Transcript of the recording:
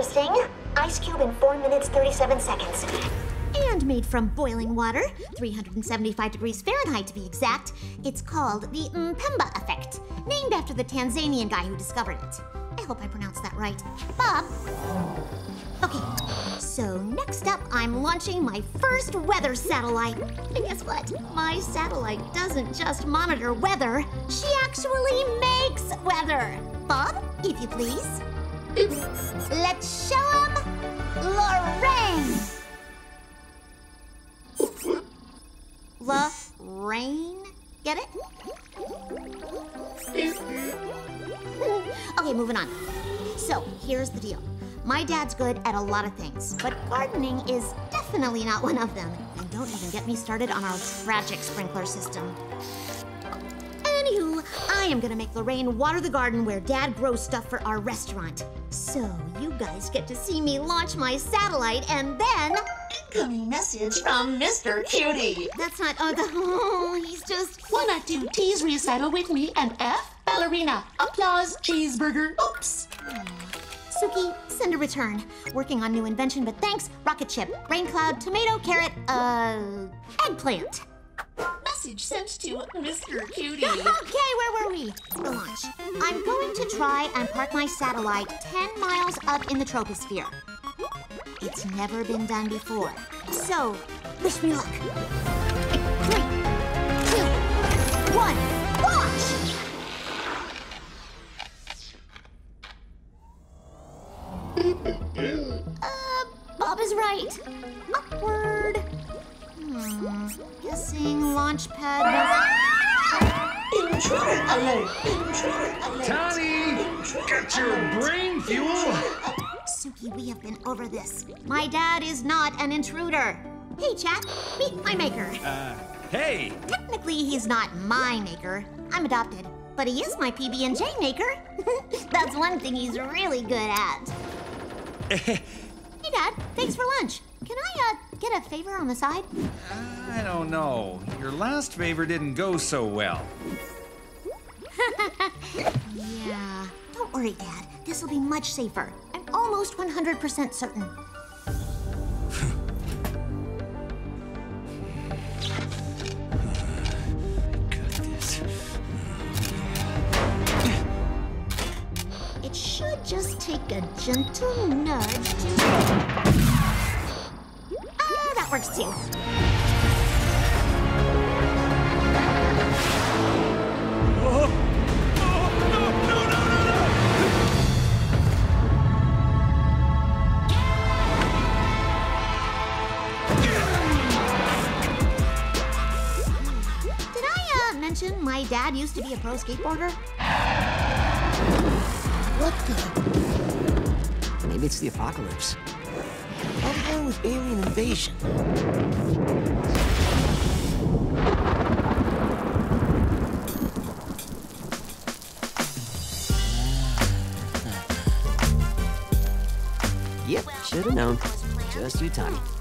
interesting. Ice cube in 4 minutes, 37 seconds. And made from boiling water, 375 degrees Fahrenheit to be exact. It's called the Mpemba effect, named after the Tanzanian guy who discovered it. I hope I pronounced that right. Bob? Okay, so next up, I'm launching my first weather satellite. And guess what? My satellite doesn't just monitor weather. She actually makes weather. Bob, if you please. Let's show him Lorraine. Lorraine? Get it? Okay, moving on. So, here's the deal. My dad's good at a lot of things, but gardening is definitely not one of them. And don't even get me started on our tragic sprinkler system. Anywho, I am gonna make Lorraine water the garden where Dad grows stuff for our restaurant. So you guys get to see me launch my satellite and then... Incoming message from Mr. Cutie. That's not... Oh, he's just... Wanna do tease recital with me and F? Ballerina, applause, cheeseburger, oops. Suki, send a return. Working on new invention, but thanks. Rocket chip, rain cloud, tomato, carrot, eggplant. Message sent to Mr. Cutie. Okay, where were we? The launch. I'm going to try and park my satellite 10 miles up in the troposphere. It's never been done before. So, wish me luck. 3, 2, 1, launch! Bob is right. Upward. Guessing launch pad was... Intruder alert! Intruder alert! Tani! Get your brain fuel! Suki, we have been over this. My dad is not an intruder. Hey, chat. Meet my maker. Hey! Technically, he's not my maker. I'm adopted. But he is my PB&J maker. That's one thing he's really good at. Hey, Dad, thanks for lunch. Can I, get a favor on the side? I don't know. Your last favor didn't go so well. Yeah. Don't worry, Dad. This will be much safer. I'm almost 100% certain. Got this. It should just take a gentle nudge to... Works too. Did I mention my dad used to be a pro skateboarder? What the? Maybe it's the apocalypse. I'll go with alien invasion. Yep, should have known. Just Yutani.